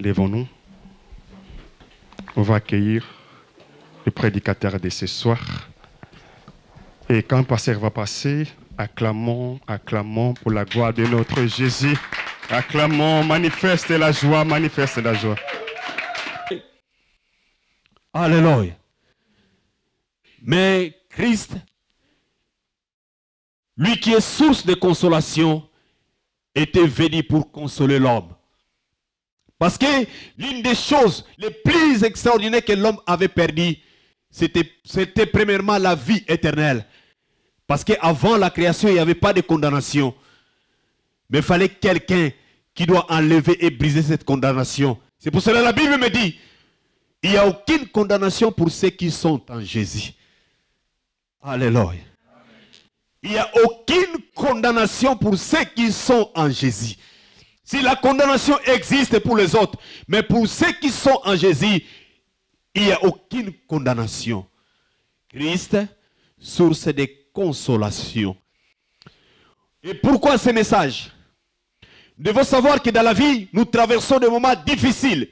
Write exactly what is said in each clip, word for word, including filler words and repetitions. Lèvons-nous. On va accueillir le prédicateur de ce soir. Et quand le pasteur va passer, acclamons, acclamons pour la gloire de notre Jésus. Acclamons, manifeste la joie, manifeste la joie. Alléluia. Mais Christ, lui qui est source de consolation, était venu pour consoler l'homme. Parce que l'une des choses les plus extraordinaires que l'homme avait perdues, c'était premièrement la vie éternelle. Parce qu'avant la création, il n'y avait pas de condamnation. Mais il fallait quelqu'un qui doit enlever et briser cette condamnation. C'est pour cela que la Bible me dit, il n'y a aucune condamnation pour ceux qui sont en Jésus. Alléluia. Il n'y a aucune condamnation pour ceux qui sont en Jésus. Si la condamnation existe pour les autres, mais pour ceux qui sont en Jésus, il n'y a aucune condamnation. Christ, source de consolation. Et pourquoi ce message? Nous devons savoir que dans la vie, nous traversons des moments difficiles.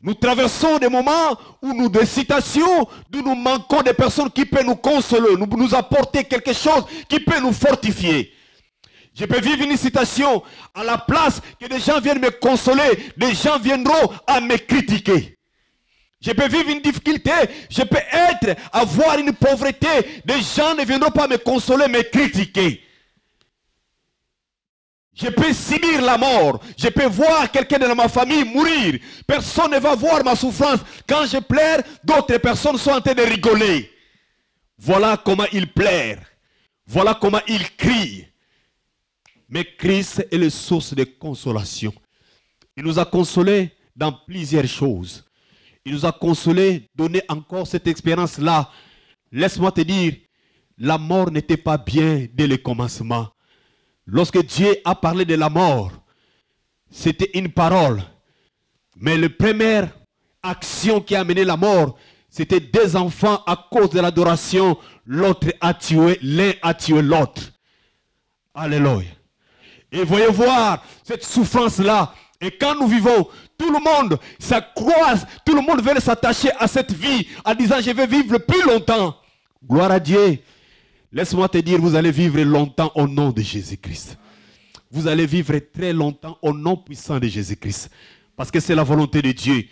Nous traversons des moments où nous des situations, d'où nous manquons de personnes qui peuvent nous consoler, nous, nous apporter quelque chose qui peut nous fortifier. Je peux vivre une situation à la place que des gens viennent me consoler, des gens viendront à me critiquer. Je peux vivre une difficulté, je peux être, avoir une pauvreté, des gens ne viendront pas me consoler, me critiquer. Je peux subir la mort, je peux voir quelqu'un de ma famille mourir. Personne ne va voir ma souffrance. Quand je pleure, d'autres personnes sont en train de rigoler. Voilà comment il pleure, voilà comment il crie. Mais Christ est la source de consolation. Il nous a consolés dans plusieurs choses. Il nous a consolés, donné encore cette expérience-là. Laisse-moi te dire, la mort n'était pas bien dès le commencement. Lorsque Dieu a parlé de la mort, c'était une parole. Mais la première action qui a amené la mort, c'était deux enfants à cause de l'adoration. L'autre a tué, l'un a tué l'autre. Alléluia. Et voyez voir cette souffrance-là. Et quand nous vivons, tout le monde s'accroise, tout le monde veut s'attacher à cette vie en disant je vais vivre plus longtemps. Gloire à Dieu. Laisse-moi te dire, vous allez vivre longtemps au nom de Jésus-Christ. Vous allez vivre très longtemps au nom puissant de Jésus-Christ. Parce que c'est la volonté de Dieu.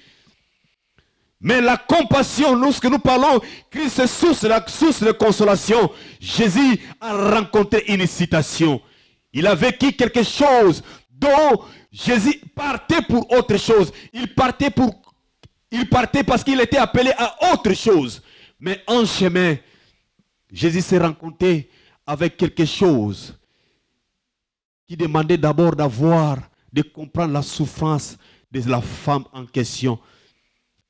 Mais la compassion, lorsque nous parlons, Christ est source, la source de consolation. Jésus a rencontré une citation. Il a vécu quelque chose dont Jésus partait pour autre chose. Il partait, pour, il partait parce qu'il était appelé à autre chose. Mais en chemin, Jésus s'est rencontré avec quelque chose qui demandait d'abord d'avoir, de comprendre la souffrance de la femme en question.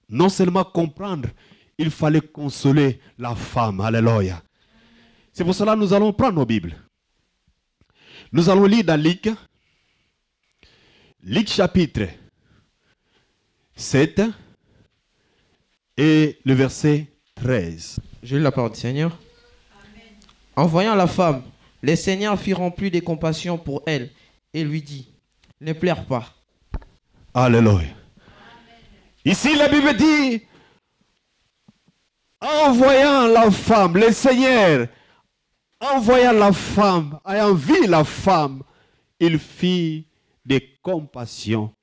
Non seulement comprendre, il fallait consoler la femme. Alléluia. C'est pour cela que nous allons prendre nos Bibles. Nous allons lire dans Luc, Luc chapitre sept et le verset treize. Je lis la parole du Seigneur. En voyant la femme, le Seigneur fut rempli de compassion pour elle et lui dit, ne pleure pas. Alléluia. Amen. Ici la Bible dit, en voyant la femme, le Seigneur, en voyant la femme, ayant vu la femme, il fit de compassion.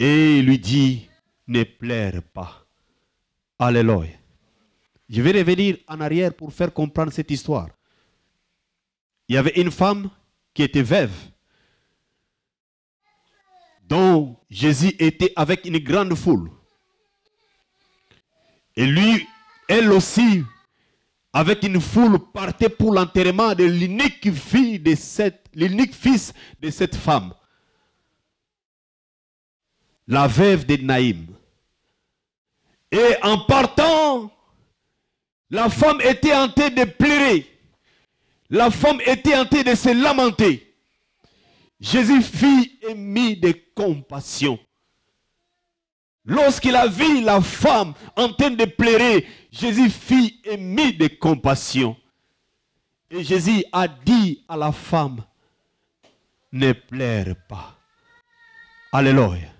Et il lui dit, ne pleure pas. Alléluia. Je vais revenir en arrière pour faire comprendre cette histoire. Il y avait une femme qui était veuve, dont Jésus était avec une grande foule. Et lui, elle aussi, avec une foule, partait pour l'enterrement de l'unique fille de cette, l'unique fils de cette femme, la veuve de Naïm. Et en partant, la femme était en train de pleurer. La femme était en train de se lamenter. Jésus fit émis de compassion. Lorsqu'il a vu la femme en train de pleurer, Jésus fit émis de compassion. Et Jésus a dit à la femme, ne pleure pas. Alléluia.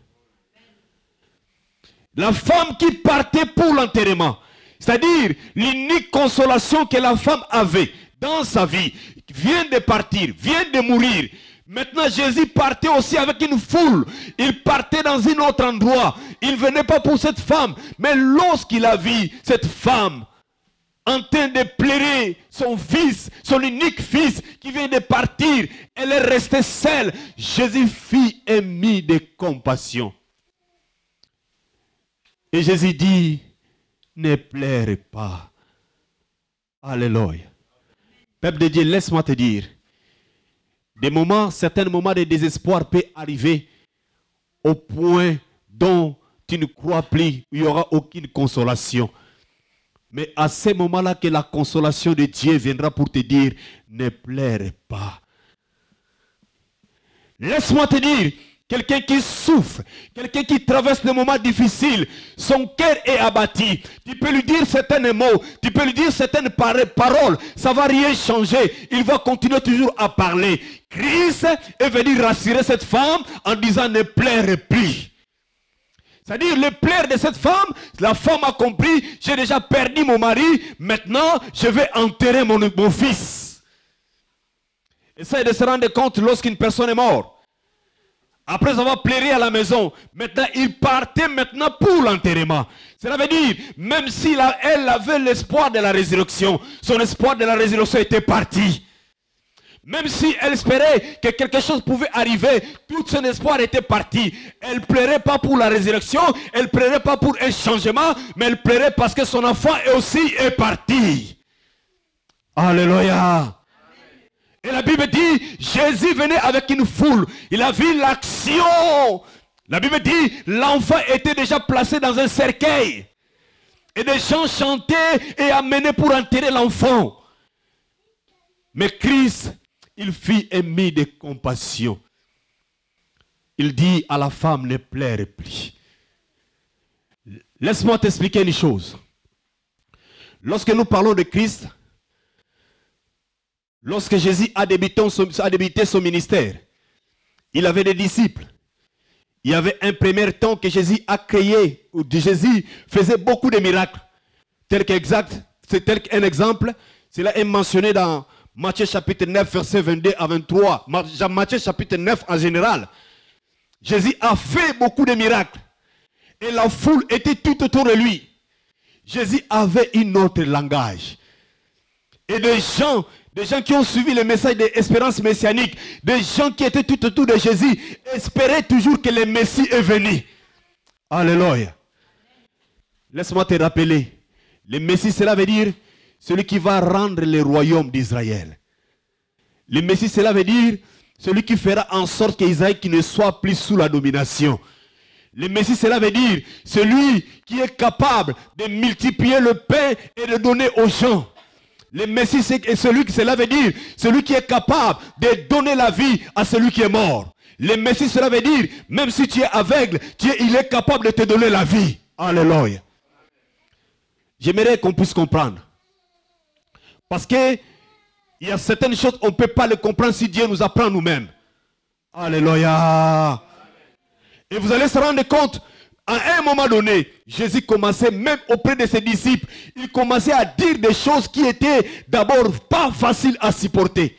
La femme qui partait pour l'enterrement, c'est-à-dire l'unique consolation que la femme avait dans sa vie, vient de partir, vient de mourir. Maintenant, Jésus partait aussi avec une foule. Il partait dans un autre endroit. Il ne venait pas pour cette femme. Mais lorsqu'il a vu cette femme en train de pleurer son fils, son unique fils qui vient de partir, elle est restée seule. Jésus fit un mot de compassion. Et Jésus dit, ne pleure pas. Alléluia. Peuple de Dieu, laisse-moi te dire. Des moments, certains moments de désespoir peuvent arriver au point dont tu ne crois plus, il n'y aura aucune consolation. Mais à ce moment-là que la consolation de Dieu viendra pour te dire, ne pleure pas. Laisse-moi te dire, quelqu'un qui souffre, quelqu'un qui traverse des moments difficiles, son cœur est abattu. Tu peux lui dire certains mots, tu peux lui dire certaines paroles, ça ne va rien changer. Il va continuer toujours à parler. Christ est venu rassurer cette femme en disant ne pleure plus. C'est-à-dire le plaire de cette femme, la femme a compris, j'ai déjà perdu mon mari, maintenant je vais enterrer mon, mon fils. Essaye de se rendre compte lorsqu'une personne est morte. Après avoir plairé à la maison, maintenant il partait maintenant pour l'enterrement. Cela veut dire, même si la, elle avait l'espoir de la résurrection, son espoir de la résurrection était parti. Même si elle espérait que quelque chose pouvait arriver, tout son espoir était parti. Elle ne plairait pas pour la résurrection, elle ne plairait pas pour un changement, mais elle plairait parce que son enfant est aussi est parti. Alléluia. Et la Bible dit, Jésus venait avec une foule. Il a vu l'action. La Bible dit, l'enfant était déjà placé dans un cercueil. Et des gens chantaient et amenaient pour enterrer l'enfant. Mais Christ, il fit un mot de compassion. Il dit à la femme, ne pleure plus. Laisse-moi t'expliquer une chose. Lorsque nous parlons de Christ, lorsque Jésus a débuté, son, a débuté son ministère, il avait des disciples. Il y avait un premier temps que Jésus a créé, où Jésus faisait beaucoup de miracles. Tel qu'un exemple, cela est mentionné dans Matthieu chapitre neuf, verset vingt-deux à vingt-trois. Matthieu chapitre neuf en général. Jésus a fait beaucoup de miracles. Et la foule était tout autour de lui. Jésus avait un autre langage. Et des gens... Des gens qui ont suivi le message de l'espérance messianique, des gens qui étaient tout autour de Jésus, espéraient toujours que le Messie est venu. Alléluia. Laisse-moi te rappeler. Le Messie, cela veut dire celui qui va rendre le royaume d'Israël. Le Messie, cela veut dire celui qui fera en sorte qu'Israël ne soit plus sous la domination. Le Messie, cela veut dire celui qui est capable de multiplier le pain et de donner aux gens. Le Messie, c'est celui qui, cela veut dire, celui qui est capable de donner la vie à celui qui est mort. Le Messie, cela veut dire, même si tu es aveugle, tu es, il est capable de te donner la vie. Alléluia. J'aimerais qu'on puisse comprendre. Parce qu'il y a certaines choses qu'on ne peut pas les comprendre si Dieu nous apprend nous-mêmes. Alléluia. Et vous allez se rendre compte. À un moment donné, Jésus commençait même auprès de ses disciples. Il commençait à dire des choses qui étaient d'abord pas faciles à supporter.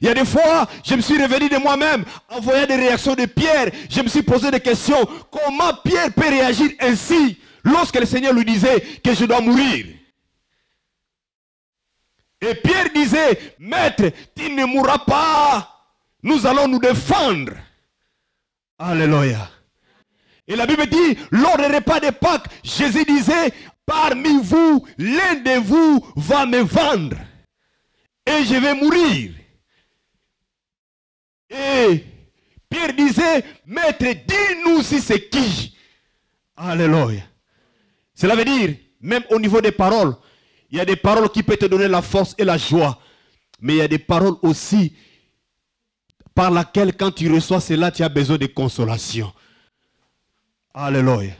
Il y a des fois, je me suis revenu de moi-même en voyant des réactions de Pierre. Je me suis posé des questions. Comment Pierre peut réagir ainsi lorsque le Seigneur lui disait que je dois mourir? Et Pierre disait, « Maître, tu ne mourras pas. Nous allons nous défendre. » Alléluia. Et la Bible dit, lors des repas de Pâques, Jésus disait, parmi vous, l'un de vous va me vendre. Et je vais mourir. Et Pierre disait, Maître, dis-nous si c'est qui. Alléluia. Cela veut dire, même au niveau des paroles, il y a des paroles qui peuvent te donner la force et la joie. Mais il y a des paroles aussi par lesquelles quand tu reçois cela, tu as besoin de consolation. Alléluia.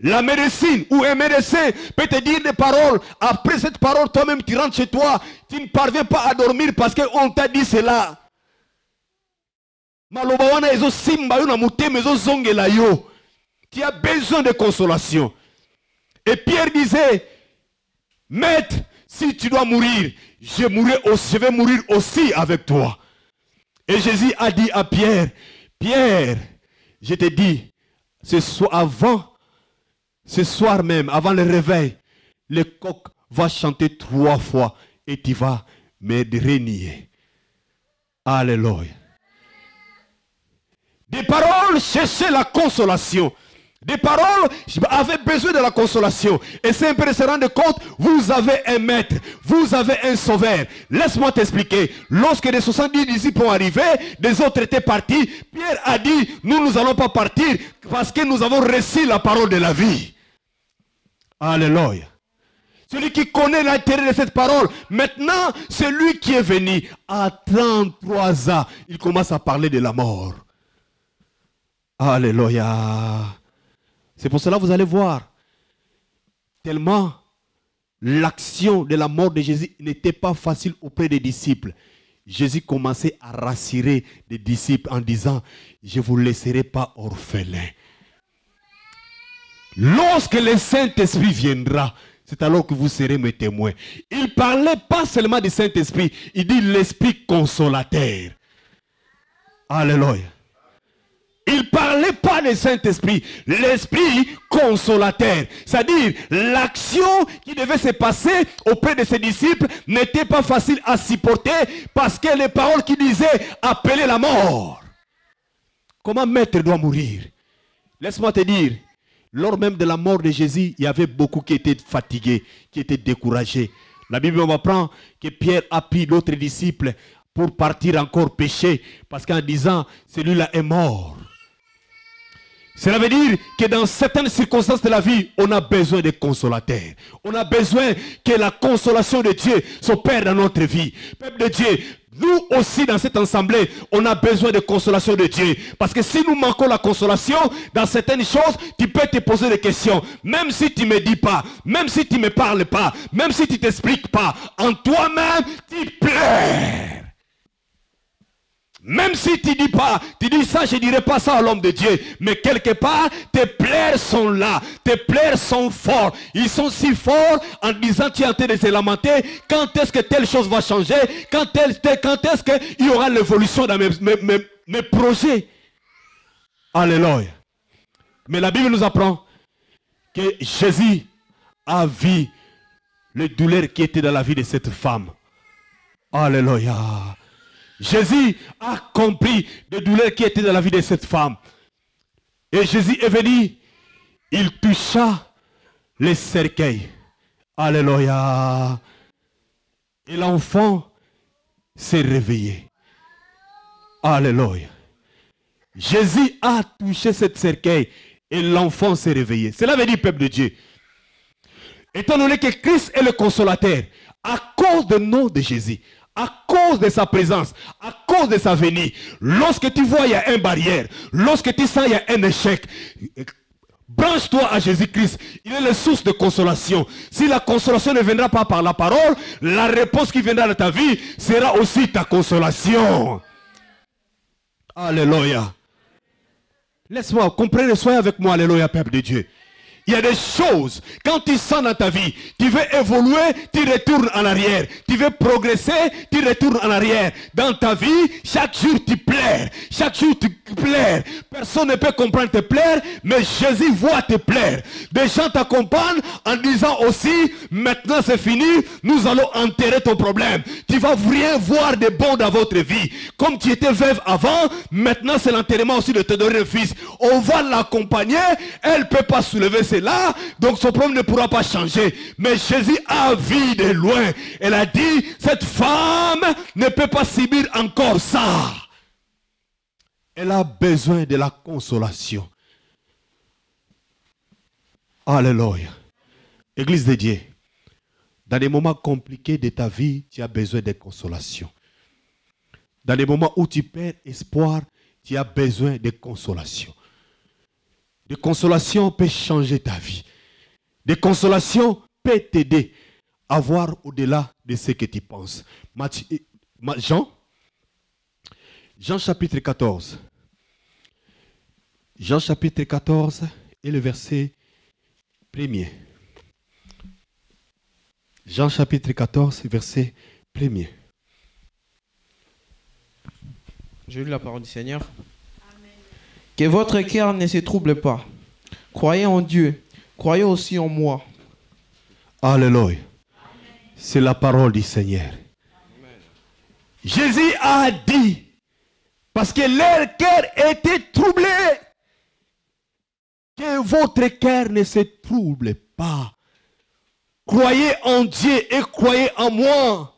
La médecine ou un médecin peut te dire des paroles. Après cette parole, toi-même, tu rentres chez toi. Tu ne parviens pas à dormir parce qu'on t'a dit cela. Maloba wana ezo simba yo na motema ezo zongela yo. Tu as besoin de consolation. Et Pierre disait, maître, si tu dois mourir, je mourrai aussi, je vais mourir aussi avec toi. Et Jésus a dit à Pierre, Pierre, je te dis, ce soir avant, ce soir même, avant le réveil, le coq va chanter trois fois et tu vas me renier. Alléluia. Des paroles cherchaient la consolation. Des paroles avaient besoin de la consolation. Et c'est un peu de se rendre compte, vous avez un maître, vous avez un sauveur. Laisse-moi t'expliquer. Lorsque les soixante-dix disciples ont arrivé, des autres étaient partis. Pierre a dit, nous, nous n'allons pas partir parce que nous avons reçu la parole de la vie. Alléluia. Celui qui connaît l'intérêt de cette parole, maintenant, celui qui est venu à trente-trois ans, il commence à parler de la mort. Alléluia. C'est pour cela que vous allez voir, tellement l'action de la mort de Jésus n'était pas facile auprès des disciples. Jésus commençait à rassurer les disciples en disant, je ne vous laisserai pas orphelins. Lorsque le Saint-Esprit viendra, c'est alors que vous serez mes témoins. Il ne parlait pas seulement du Saint-Esprit, il dit l'Esprit consolateur. Alléluia. Il ne parlait pas du Saint-Esprit, l'Esprit consolateur. C'est-à-dire, l'action qui devait se passer auprès de ses disciples n'était pas facile à supporter parce que les paroles qui disaient « appelez la mort ». Comment maître doit mourir? Laisse-moi te dire, lors même de la mort de Jésus, il y avait beaucoup qui étaient fatigués, qui étaient découragés. La Bible m'apprend que Pierre a pris l'autre disciple pour partir encore pécher parce qu'en disant « celui-là est mort ». Cela veut dire que dans certaines circonstances de la vie, on a besoin de consolateurs. On a besoin que la consolation de Dieu s'opère dans notre vie. Peuple de Dieu, nous aussi dans cette assemblée, on a besoin de consolation de Dieu. Parce que si nous manquons la consolation, dans certaines choses, tu peux te poser des questions. Même si tu ne me dis pas, même si tu ne me parles pas, même si tu ne t'expliques pas, en toi-même, tu pleures. Même si tu dis pas, tu dis ça, je ne dirai pas ça à l'homme de Dieu. Mais quelque part, tes plaies sont là. Tes plaies sont forts. Ils sont si forts en disant, tu es en train de se lamenter. Quand est-ce que telle chose va changer? Quand, quand est-ce qu'il y aura l'évolution dans mes, mes, mes, mes projets? Alléluia. Mais la Bible nous apprend que Jésus a vu les douleurs qui étaient dans la vie de cette femme. Alléluia. Jésus a compris les douleurs qui étaient dans la vie de cette femme. Et Jésus est venu, il toucha les cercueils. Alléluia. Et l'enfant s'est réveillé. Alléluia. Jésus a touché cette cercueil et l'enfant s'est réveillé. Cela veut dire, peuple de Dieu, étant donné que Christ est le consolateur, à cause du nom de Jésus, à cause de sa présence, à cause de sa venue, lorsque tu vois il y a une barrière, lorsque tu sens il y a un échec, branche-toi à Jésus-Christ. Il est la source de consolation. Si la consolation ne viendra pas par la parole, la réponse qui viendra de ta vie sera aussi ta consolation. Alléluia. Laisse-moi, comprenez, soyez avec moi, alléluia, peuple de Dieu. Il y a des choses, quand tu sens dans ta vie, tu veux évoluer, tu retournes en arrière. Tu veux progresser, tu retournes en arrière. Dans ta vie, chaque jour tu plaires. Chaque jour tu plaires. Personne ne peut comprendre tes plaires, mais Jésus voit tes plaires. Des gens t'accompagnent en disant aussi, maintenant c'est fini, nous allons enterrer ton problème. Tu vas rien voir de bon dans votre vie. Comme tu étais veuve avant, maintenant c'est l'enterrement aussi de te donner un fils. On va l'accompagner, elle ne peut pas soulever ses là, donc son problème ne pourra pas changer. Mais Jésus a vu de loin. Elle a dit, cette femme ne peut pas subir encore ça. Elle a besoin de la consolation. Alléluia. Église de Dieu, dans les moments compliqués de ta vie, tu as besoin de consolation. Dans les moments où tu perds espoir, tu as besoin de consolation. Des consolations peuvent changer ta vie. Des consolations peuvent t'aider à voir au-delà de ce que tu penses. Jean, Jean chapitre quatorze. Jean chapitre quatorze et le verset premier. Jean chapitre quatorze, verset premier. Je lis la parole du Seigneur. Amen. Que votre cœur ne se trouble pas. Croyez en Dieu. Croyez aussi en moi. Alléluia. C'est la parole du Seigneur. Amen. Jésus a dit, parce que leur cœur était troublé, que votre cœur ne se trouble pas. Croyez en Dieu et croyez en moi.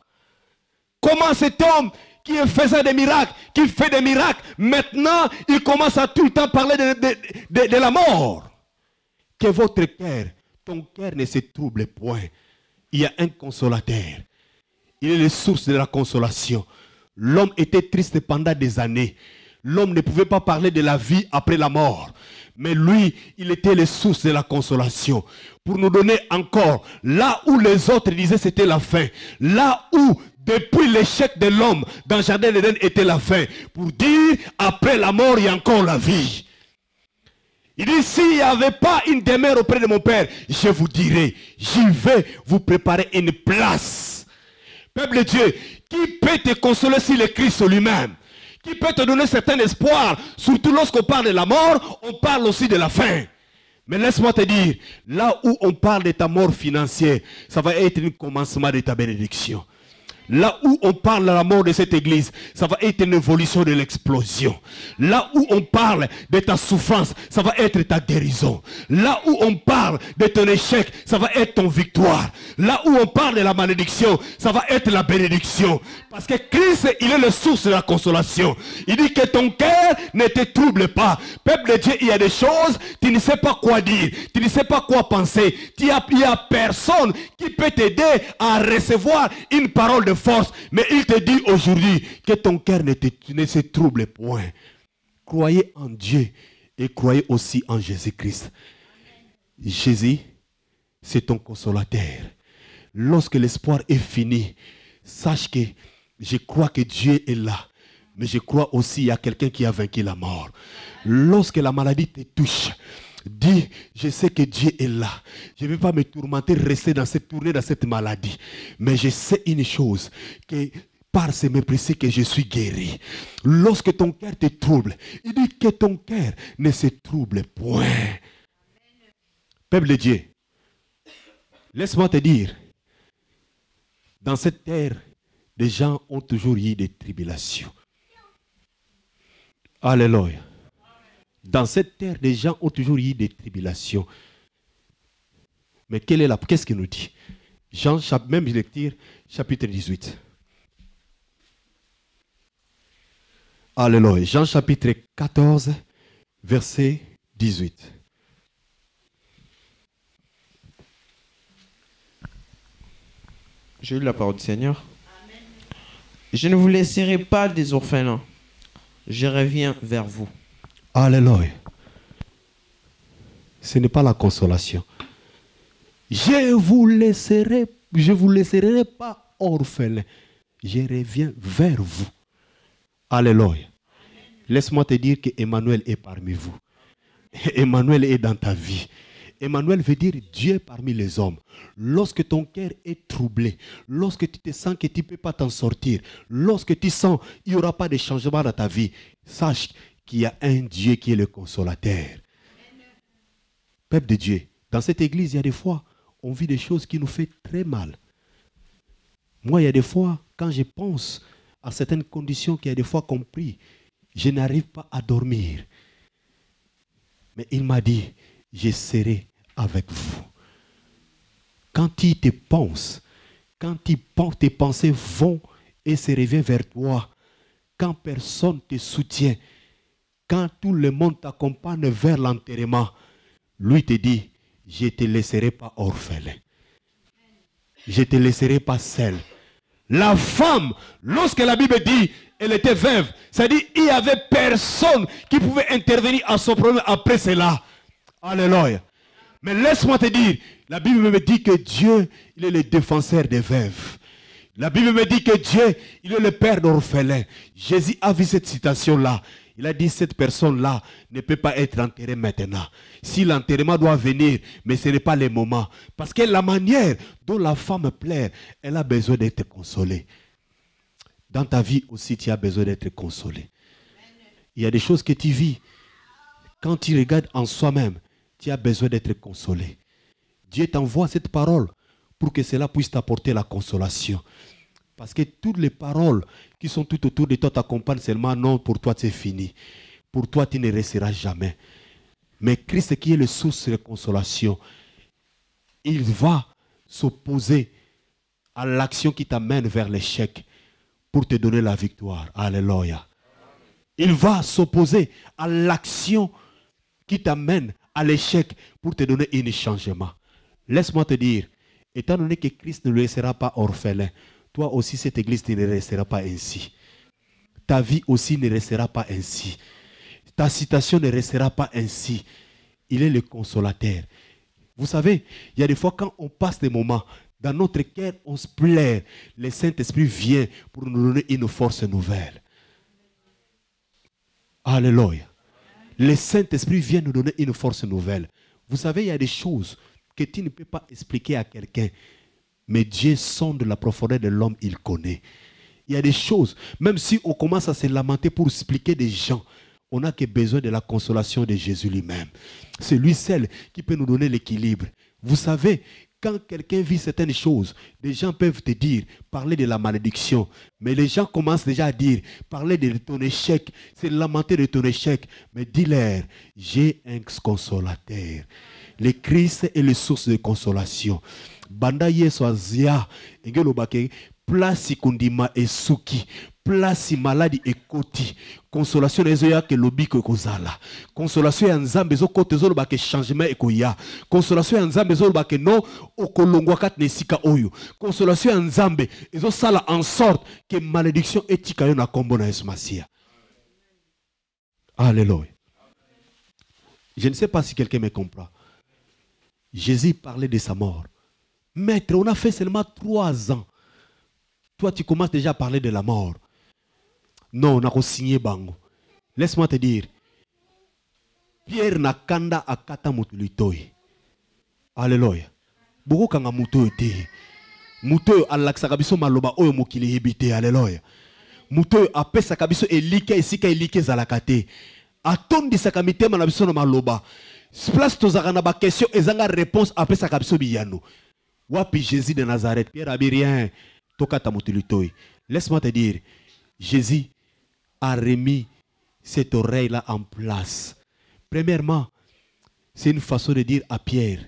Comment cet homme qui faisait des miracles, qui fait des miracles, maintenant il commence à tout le temps parler de, de, de, de la mort. Que votre cœur, ton cœur ne se trouble point. Il y a un consolateur. Il est la source de la consolation. L'homme était triste pendant des années. L'homme ne pouvait pas parler de la vie après la mort. Mais lui, il était la source de la consolation. Pour nous donner encore, là où les autres disaient c'était la fin, là où depuis l'échec de l'homme dans le jardin d'Éden était la fin, pour dire après la mort il y a encore la vie. Il dit, s'il n'y avait pas une demeure auprès de mon Père, je vous dirai, j'y vais vous préparer une place. Peuple de Dieu, qui peut te consoler si le Christ lui-même? Qui peut te donner certain espoir? Surtout lorsqu'on parle de la mort, on parle aussi de la fin. Mais laisse-moi te dire, là où on parle de ta mort financière, ça va être le commencement de ta bénédiction. Là où on parle de la mort de cette église, ça va être une évolution de l'explosion. Là où on parle de ta souffrance, ça va être ta guérison. Là où on parle de ton échec, ça va être ton victoire. Là où on parle de la malédiction, ça va être la bénédiction. Parce que Christ, il est la source de la consolation. Il dit que ton cœur ne te trouble pas. Peuple de Dieu, il y a des choses, tu ne sais pas quoi dire, tu ne sais pas quoi penser. Il n'y a personne qui peut t'aider à recevoir une parole de force, mais il te dit aujourd'hui que ton cœur ne, ne se trouble point. Croyez en Dieu et croyez aussi en Jésus-Christ. Jésus, c'est ton consolateur. Lorsque l'espoir est fini, sache que je crois que Dieu est là, mais je crois aussi qu'il y a quelqu'un qui a vaincu la mort. Lorsque la maladie te touche, dis, je sais que Dieu est là. Je ne vais pas me tourmenter, rester dans cette tournée, dans cette maladie. Mais je sais une chose, que par ce mépris que je suis guéri. Lorsque ton cœur te trouble, il dit que ton cœur ne se trouble point. Peuple de Dieu, laisse-moi te dire, dans cette terre, les gens ont toujours eu des tribulations. Alléluia. Dans cette terre, les gens ont toujours eu des tribulations. Mais quelle est la... qu'est-ce qu'il nous dit? Jean, même je vais dire, chapitre dix-huit. Alléluia. Jean chapitre quatorze, verset dix-huit. J'ai eu la parole du Seigneur. Amen. Je ne vous laisserai pas des orphelins. Je reviens vers vous. Alléluia. Ce n'est pas la consolation. Je vous laisserai, je vous laisserai pas orphelin. Je reviens vers vous. Alléluia. Laisse-moi te dire que Emmanuel est parmi vous. Emmanuel est dans ta vie. Emmanuel veut dire Dieu parmi les hommes. Lorsque ton cœur est troublé, lorsque tu te sens que tu ne peux pas t'en sortir, lorsque tu sens qu'il n'y aura pas de changement dans ta vie, sache qu'il y a un Dieu qui est le consolateur. Peuple de Dieu, dans cette église, il y a des fois, on vit des choses qui nous font très mal. Moi, il y a des fois, quand je pense à certaines conditions qu'il y a des fois compris, je n'arrive pas à dormir. Mais il m'a dit, je serai avec vous. Quand il te pense, quand il pense, tes pensées vont et se reviennent vers toi, quand personne te soutient, quand tout le monde t'accompagne vers l'enterrement, lui te dit, je ne te laisserai pas orphelin. Je ne te laisserai pas seul. La femme, lorsque la Bible dit, elle était veuve, ça dit, il n'y avait personne qui pouvait intervenir à son problème après cela. Alléluia. Mais laisse-moi te dire, la Bible me dit que Dieu, il est le défenseur des veuves. La Bible me dit que Dieu, il est le père d'orphelins. Jésus a vu cette situation-là. Il a dit, cette personne-là ne peut pas être enterrée maintenant. Si l'enterrement doit venir, mais ce n'est pas le moment. Parce que la manière dont la femme pleure, elle a besoin d'être consolée. Dans ta vie aussi, tu as besoin d'être consolé. Il y a des choses que tu vis. Quand tu regardes en soi-même, tu as besoin d'être consolé. Dieu t'envoie cette parole pour que cela puisse t'apporter la consolation. Parce que toutes les paroles qui sont tout autour de toi t'accompagnent seulement. Non, pour toi, c'est fini. Pour toi, tu ne resteras jamais. Mais Christ, qui est la source de consolation, il va s'opposer à l'action qui t'amène vers l'échec pour te donner la victoire. Alléluia. Il va s'opposer à l'action qui t'amène à l'échec pour te donner un changement. Laisse-moi te dire, étant donné que Christ ne le laissera pas orphelin, toi aussi, cette église ne restera pas ainsi. Ta vie aussi ne restera pas ainsi. Ta situation ne restera pas ainsi. Il est le consolateur. Vous savez, il y a des fois quand on passe des moments, dans notre cœur, on se plaît. Le Saint-Esprit vient pour nous donner une force nouvelle. Alléluia. Le Saint-Esprit vient nous donner une force nouvelle. Vous savez, il y a des choses que tu ne peux pas expliquer à quelqu'un. Mais Dieu sonde la profondeur de l'homme, il connaît. Il y a des choses, même si on commence à se lamenter pour expliquer des gens, on n'a que besoin de la consolation de Jésus lui-même. C'est lui seul qui peut nous donner l'équilibre. Vous savez, quand quelqu'un vit certaines choses, des gens peuvent te dire, parler de la malédiction. Mais les gens commencent déjà à dire, parler de ton échec, c'est lamenter de ton échec. Mais dis-leur, j'ai un consolateur. Le Christ est la source de consolation. Banda Yesu Azia, Engelobake, place kundima esuki, place maladi ekoti, consolation ezoya ke lobiko kozala, consolation ya nzambe ezokote ezolobake changement ekoya, consolation ya nzambe ezolobake no okolongwa katne sika oyo, consolation ya nzambe ezosala en sorte que malédiction etika yo na kombo na Yesu Masia. Alléluia. Je ne sais pas si quelqu'un me comprend. Jésus parlait de sa mort. Maître, on a fait seulement trois ans. Toi, tu commences déjà à parler de la mort. Non, on a signé Bango. Laisse-moi te dire. Pierre Nakanda Akata Mutulitoi. Alléluia. Beaucoup kanga muto ete. Muto alaksakabiso maloba oyo mokili hibite. Alléluia. Muto apesa kabiso elike esika elike zalakate. Atondi sakamite manabiso na maloba. Place tozaka na ba question ezanga réponse apesa kabiso biyano. Wapi Jésus de Nazareth, Pierre Abirien, Tokata Mutulutoi. Laisse-moi te dire, Jésus a remis cette oreille-là en place. Premièrement, c'est une façon de dire à Pierre,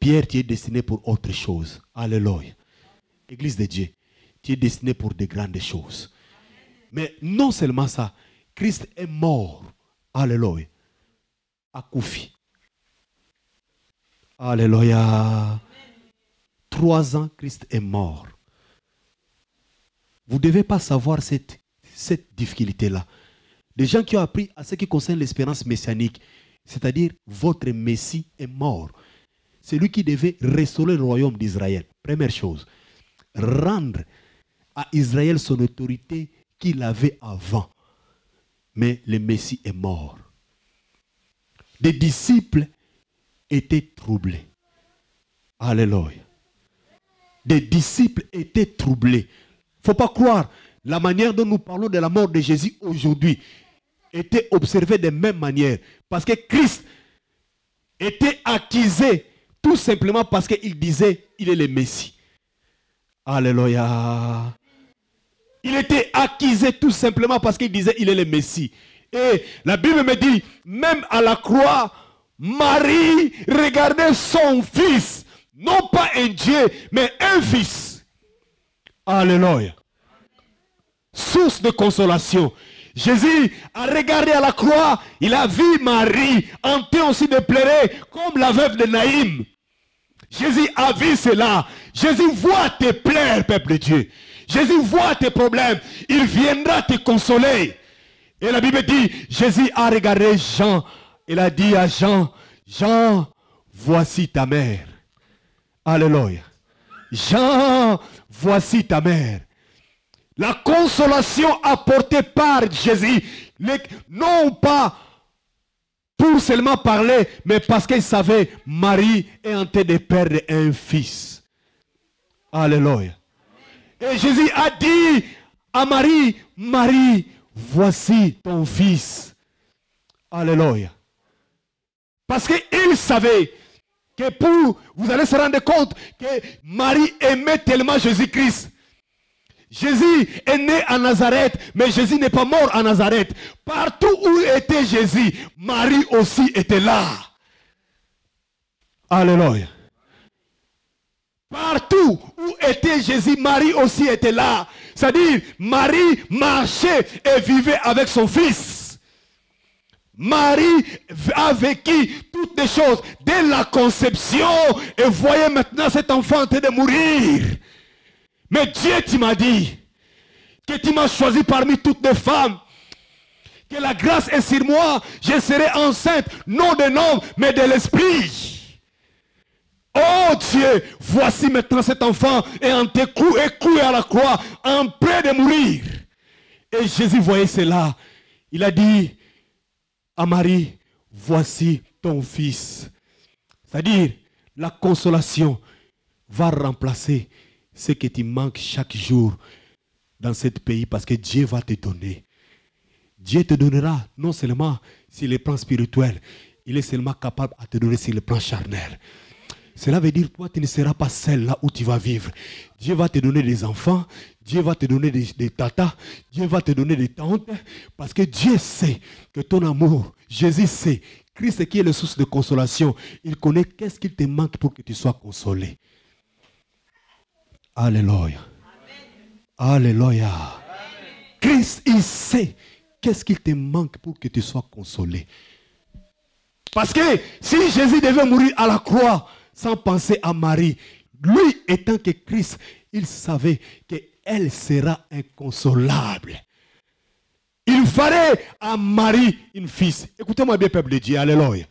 Pierre, tu es destiné pour autre chose. Alléluia. Église de Dieu, tu es destiné pour de grandes choses. Mais non seulement ça, Christ est mort. Alléluia. À Koufi. Alléluia. Trois ans, Christ est mort. Vous ne devez pas savoir cette, cette difficulté-là. Les gens qui ont appris à ce qui concerne l'espérance messianique, c'est-à-dire votre Messie est mort. C'est lui qui devait restaurer le royaume d'Israël. Première chose, rendre à Israël son autorité qu'il avait avant. Mais le Messie est mort. Des disciples étaient troublés. Alléluia. Des disciples étaient troublés. Il ne faut pas croire. La manière dont nous parlons de la mort de Jésus aujourd'hui était observée de même manière. Parce que Christ était accusé tout simplement parce qu'il disait il est le Messie. Alléluia. Il était accusé tout simplement parce qu'il disait il est le Messie. Et la Bible me dit, même à la croix, Marie regardait son fils. Non pas un Dieu, mais un fils. Alléluia. Source de consolation. Jésus a regardé à la croix. Il a vu Marie hantée aussi de pleurer comme la veuve de Naïm. Jésus a vu cela. Jésus voit tes pleurs, peuple de Dieu. Jésus voit tes problèmes. Il viendra te consoler. Et la Bible dit, Jésus a regardé Jean. Il a dit à Jean, Jean, voici ta mère. Alléluia. Jean, voici ta mère. La consolation apportée par Jésus, non pas pour seulement parler, mais parce qu'il savait, Marie est en train de perdre un fils. Alléluia. Et Jésus a dit à Marie, Marie, voici ton fils. Alléluia. Parce qu'il savait que pour, vous allez se rendre compte que Marie aimait tellement Jésus-Christ. Jésus est né à Nazareth, mais Jésus n'est pas mort à Nazareth. Partout où était Jésus, Marie aussi était là. Alléluia. Partout où était Jésus, Marie aussi était là. C'est-à-dire, Marie marchait et vivait avec son fils. Marie a vécu toutes les choses dès la conception et voyait maintenant cet enfant en train de mourir. Mais Dieu, tu m'as dit que tu m'as choisi parmi toutes les femmes, que la grâce est sur moi, je serai enceinte, non d'un homme, mais de l'esprit. Oh Dieu, voici maintenant cet enfant est en tes coups et coué à la croix, en près de mourir. Et Jésus voyait cela. Il a dit à Marie, voici ton fils. C'est-à-dire, la consolation va remplacer ce que tu manques chaque jour dans ce pays, parce que Dieu va te donner. Dieu te donnera non seulement sur le plan spirituel, il est seulement capable de te donner sur le plan charnel. Cela veut dire que toi, tu ne seras pas celle là où tu vas vivre. Dieu va te donner des enfants, Dieu va te donner des, des tatas, Dieu va te donner des tantes, parce que Dieu sait que ton amour, Jésus sait, Christ qui est la source de consolation, il connaît qu'est-ce qu'il te manque pour que tu sois consolé. Alléluia. Amen. Alléluia. Amen. Christ, il sait qu'est-ce qu'il te manque pour que tu sois consolé. Parce que si Jésus devait mourir à la croix sans penser à Marie, lui étant que Christ, il savait qu'elle sera inconsolable. Il fallait à Marie une fille. Écoutez-moi bien, peuple de Dieu. Alléluia.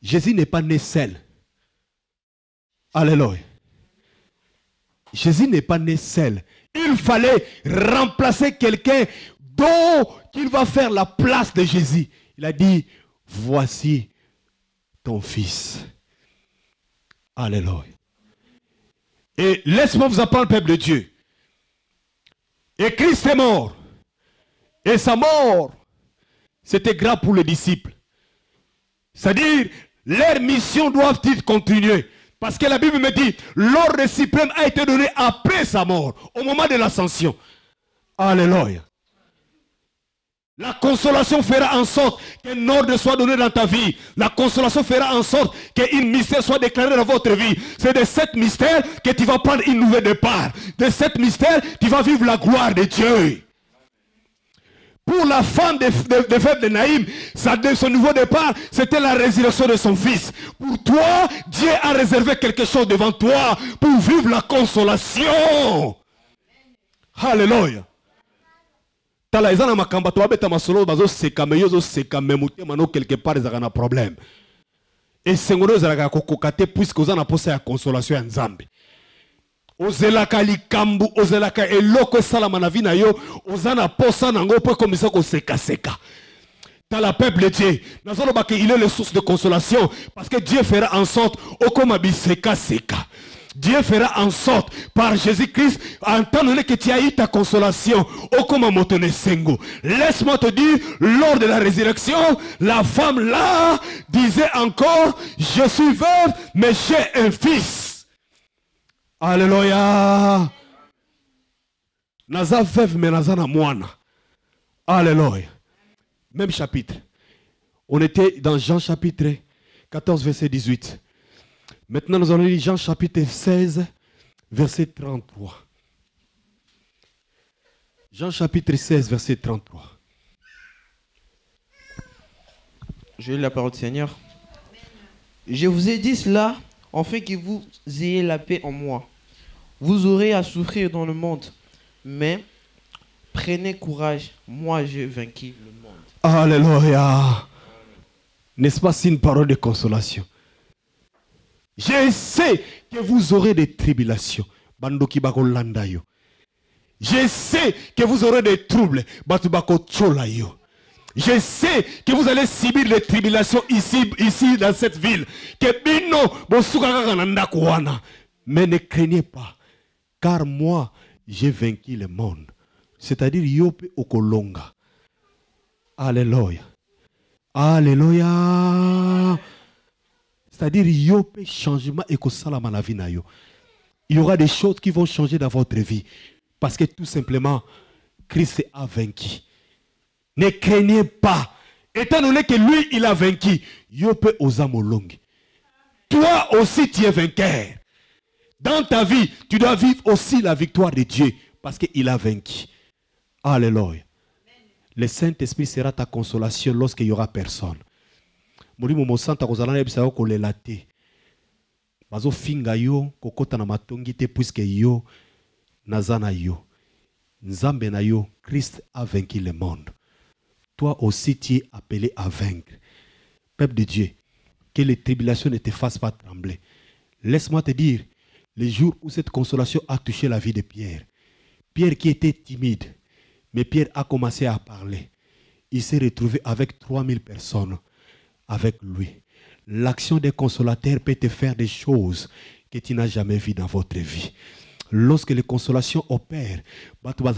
Jésus n'est pas né seul. Alléluia. Jésus n'est pas né seul. Il fallait remplacer quelqu'un dont il va faire la place de Jésus. Il a dit, voici ton fils. Alléluia. Et laisse-moi vous apprendre, peuple de Dieu. Et Christ est mort. Et sa mort, c'était grave pour les disciples. C'est-à-dire, leur mission doit continuer. Parce que la Bible me dit, l'ordre suprême a été donné après sa mort, au moment de l'ascension. Alléluia. La consolation fera en sorte qu'un ordre soit donné dans ta vie. La consolation fera en sorte qu'une mystère soit déclarée dans votre vie. C'est de cette mystère que tu vas prendre une nouvelle départ. De cette mystère, tu vas vivre la gloire de Dieu. Pour la femme des de, de faibles de Naïm, sa, de son nouveau départ, c'était la résurrection de son fils. Pour toi, Dieu a réservé quelque chose devant toi pour vivre la consolation. Alléluia. Quelque part, ils ont un problème. Et c'est puisque vous en avez posé la consolation en Zambie. Ozelaka likambu, ozelaka eloko salama na vina yo, ozana posa nango pe komisa ko seka seka. Dans la peuple de Dieu, il est la source de consolation, parce que Dieu fera en sorte, okomabi seka seka. Dieu fera en sorte, par Jésus-Christ, en tant que tu as eu ta consolation, okomamotone sengo. Laisse-moi te dire, lors de la résurrection, la femme là disait encore, je suis veuve, mais j'ai un fils. Alléluia. Naza veuve mais Nazana moine. Alléluia. Même chapitre. On était dans Jean chapitre quatorze verset dix-huit. Maintenant nous allons lire Jean chapitre seize verset trente-trois. Jean chapitre seize verset trente-trois. Je lis la parole du Seigneur. Je vous ai dit cela afin que vous ayez la paix en moi. Vous aurez à souffrir dans le monde, mais prenez courage, moi j'ai vaincu le monde. Alléluia. N'est-ce pas, c'est une parole de consolation? Je sais que vous aurez des tribulations. Je sais que vous aurez des troubles. Je sais que vous allez subir les tribulations ici, ici dans cette ville. Mais ne craignez pas, car moi, j'ai vaincu le monde. C'est-à-dire, Yope Okolonga. Alléluia. Alléluia. C'est-à-dire, Yope changement et que ça, la vie na yo. Il y aura des choses qui vont changer dans votre vie. Parce que tout simplement, Christ a vaincu. Ne craignez pas. Étant donné que lui, il a vaincu. Yope Ozamolong. Toi aussi, tu es vainqueur. Dans ta vie, tu dois vivre aussi la victoire de Dieu. Parce qu'il a vaincu. Alléluia. Le Saint-Esprit sera ta consolation lorsqu'il n'y aura personne. Christ a vaincu le monde. Toi aussi, tu es appelé à vaincre. Peuple de Dieu, que les tribulations ne te fassent pas trembler. Laisse-moi te dire, le jour où cette consolation a touché la vie de Pierre, Pierre qui était timide, mais Pierre a commencé à parler. Il s'est retrouvé avec trois mille personnes avec lui. L'action des consolateurs peut te faire des choses que tu n'as jamais vues dans votre vie. Lorsque les consolations opèrent, la Bible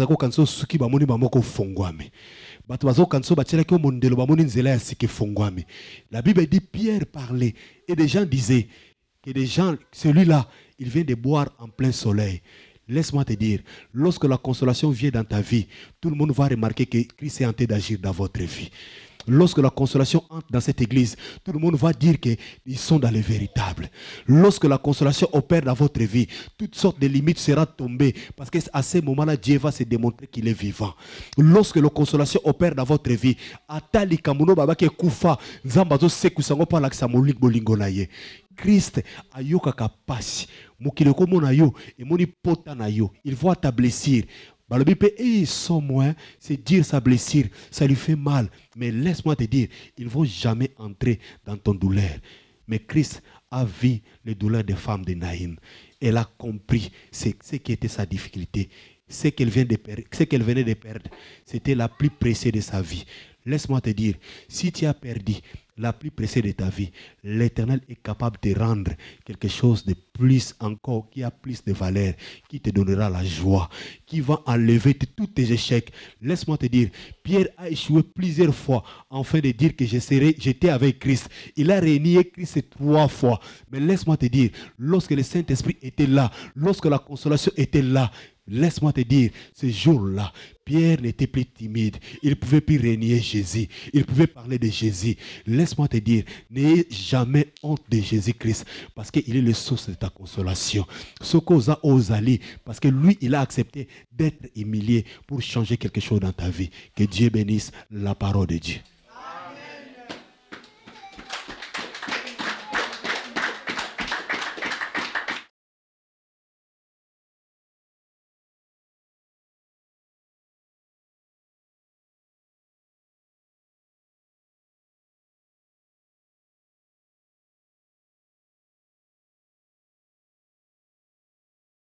dit Pierre parlait et des gens disaient que des gens, celui-là, il vient de boire en plein soleil. Laisse-moi te dire, lorsque la consolation vient dans ta vie, tout le monde va remarquer que Christ est en train d'agir dans votre vie. Lorsque la consolation entre dans cette église, tout le monde va dire qu'ils sont dans les véritables. Lorsque la consolation opère dans votre vie, toutes sortes de limites seront tombées. Parce qu'à ce moment-là, Dieu va se démontrer qu'il est vivant. Lorsque la consolation opère dans votre vie, Christ a yoka kapasi. Mukileko mona yo et moni pota na yo. Il voit ta blessure. Balobi pe eh sans moi, c'est dire sa blessure, ça lui fait mal. Mais laisse-moi te dire, ils ne vont jamais entrer dans ton douleur. Mais Christ a vu les douleurs des femmes de Naïm. Elle a compris ce qui était sa difficulté, ce qu'elle vient de perdre, ce qu'elle venait de perdre. C'était la plus pressée de sa vie. Laisse-moi te dire, si tu as perdu la plus pressée de ta vie, l'Éternel est capable de rendre quelque chose de plus encore, qui a plus de valeur, qui te donnera la joie, qui va enlever tous tes échecs. Laisse-moi te dire, Pierre a échoué plusieurs fois, afin de dire que j'étais avec Christ. Il a renié Christ trois fois. Mais laisse-moi te dire, lorsque le Saint-Esprit était là, lorsque la consolation était là, laisse-moi te dire, ce jour-là, Pierre n'était plus timide. Il ne pouvait plus renier Jésus. Il pouvait parler de Jésus. Laisse-moi te dire, n'ayez jamais honte de Jésus-Christ parce qu'il est la source de ta consolation. Ce causa osali, parce que lui, il a accepté d'être humilié pour changer quelque chose dans ta vie. Que Dieu bénisse la parole de Dieu.